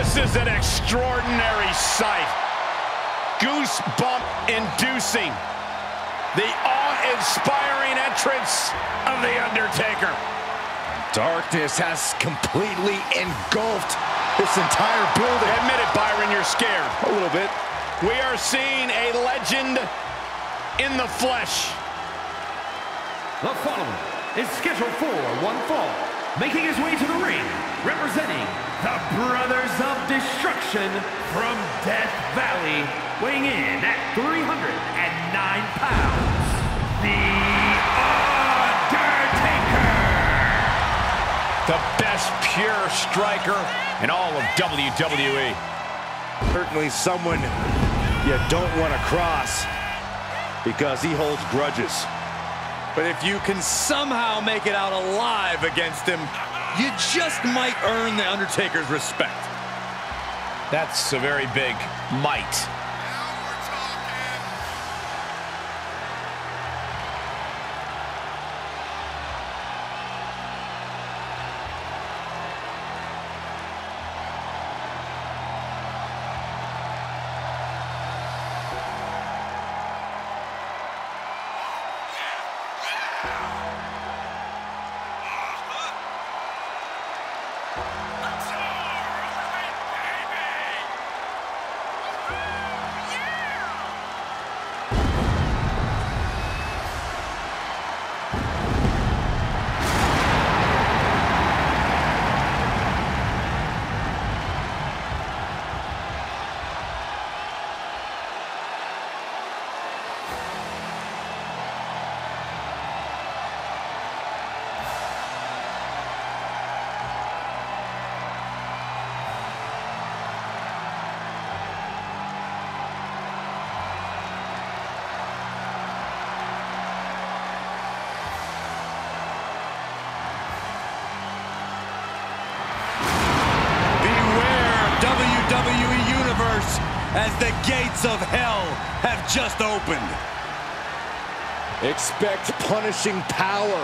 This is an extraordinary sight. Goosebump-inducing. The awe-inspiring entrance of The Undertaker. Darkness has completely engulfed this entire building. Admit it, Byron, you're scared. A little bit. We are seeing a legend in the flesh. The following is scheduled for one fall. Making his way to the ring, representing the Brothers of Destruction from Death Valley, weighing in at 309 pounds, The Undertaker! The best pure striker in all of WWE. Certainly someone you don't want to cross because he holds grudges. But if you can somehow make it out alive against him, you just might earn The Undertaker's respect. That's a very big might. Now we're as the gates of hell have just opened. Expect punishing power,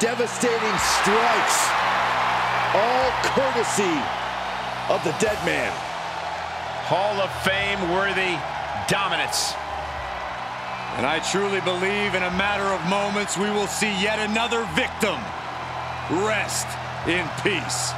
devastating strikes, all courtesy of the Deadman. Hall of Fame worthy dominance. And I truly believe in a matter of moments we will see yet another victim rest in peace.